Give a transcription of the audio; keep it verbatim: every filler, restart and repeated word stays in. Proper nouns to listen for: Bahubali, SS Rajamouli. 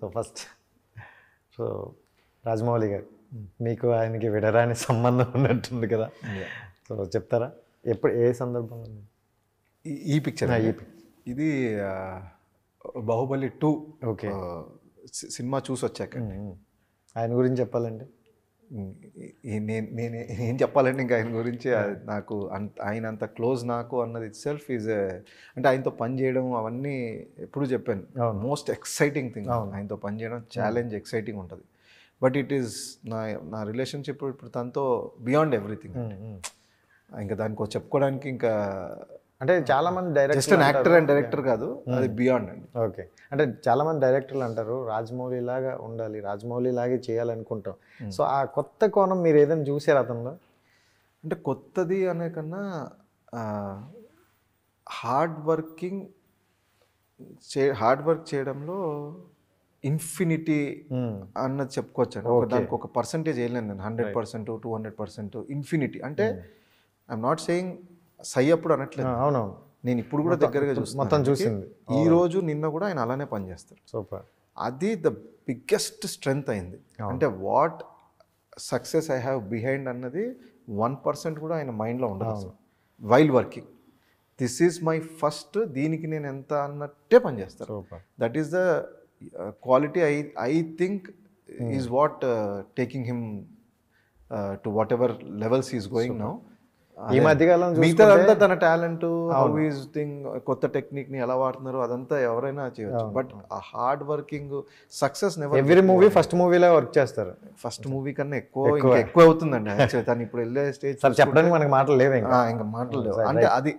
So first, so Rajamouli garu, meeku ayiniki vedarani sambandham unnattundi kada. So cheptara eppudu e sandarbham ee picture idi Bahubali two okay cinema choose vachakandi ayina gurinchi cheppalante నేను నేను ఏం చెప్పాలంటే ఇంకా ఆయన గురించి నాకు ఆయన అంత క్లోజ్ నాకు అన్నది ఇట్ సెల్ఫ్ ఈజ్ అంటే ఆయనతో పని చేయడం అవన్నీ ఎప్పుడు చెప్పాను మోస్ట్ ఎక్సైటింగ్ థింగ్ ఆయనతో పని చేయడం ఛాలెంజ్ ఎక్సైటింగ్ ఉంటుంది బట్ ఇట్ ఈస్ నా నా రిలేషన్షిప్ ఇప్పుడు తనతో బియాండ్ ఎవ్రీథింగ్ ఇంకా దానికి చెప్పుకోవడానికి ఇంకా అంటే చాలామంది director just actor and director కాదు అది బియాండ్ అండి ఓకే అంటే చాలామంది డైరెక్టర్లు అంటారు రాజమౌళి లాగా ఉండాలి రాజమౌళి లాగే చేయాలనుకుంటాం సో ఆ కొత్త కోణం మీరు ఏదైనా చూసారు అతను అంటే కొత్తది అనే కన్నా హార్డ్ వర్కింగ్ చే హార్డ్ వర్క్ చేయడంలో ఇన్ఫినిటీ అన్నది చెప్పుకోవచ్చు దానికి ఒక పర్సంటేజ్ వేయలేను నేను hundred percent two hundred percent infinity అంటే ఐఎమ్ నాట్ సేయింగ్ సై అప్పుడు అనట్లేదు అవునవును నేను ఇప్పుడు కూడా దగ్గరగా చూస్తాను మొత్తం చూసింది ఈరోజు నిన్న కూడా ఆయన అలానే పనిచేస్తారు సూపర్ అది ద బిగ్గెస్ట్ స్ట్రెంగ్త్ అయింది అంటే what success I have behind అన్నది వన్ పర్సెంట్ కూడా ఆయన మైండ్లో ఉండదు while working this is my first దీనికి నేను ఎంత అన్నట్టే పనిచేస్తాను that is the quality I I think is what taking him to whatever levels is going now ఈ మధ్యకాలం మిగతా అంతా తన టాలెంట్ ఆల్వేస్ థింగ్ కొత్త టెక్నిక్ ని ఎలా వాడుతున్నారు అదంతా ఎవరైనా చేయవచ్చు బట్ ఆ hard working success never every movie first మూవీలో వర్క్ చేస్తారు ఫస్ట్ మూవీ కన్నా ఎక్కువ ఇంకా ఎక్కువ అవుతుందండి తను ఇప్పుడు వెళ్ళే స్టేజ్ చెప్పడానికి మనకు మాటలు లేవు ఇంకా మాటలు లేవు అంటే అది